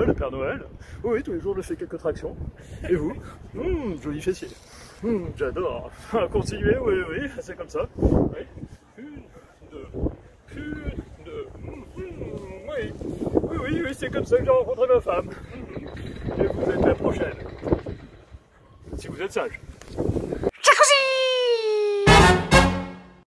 Ouais, le Père Noël. Oui, tous les jours, je fais quelques tractions. Et vous? Joli fessier. J'adore. Continuez, oui, oui, c'est comme ça. Oui. Une, deux. Oui, oui, oui, oui, c'est comme ça que j'ai rencontré ma femme. Et vous êtes la prochaine. Si vous êtes sage.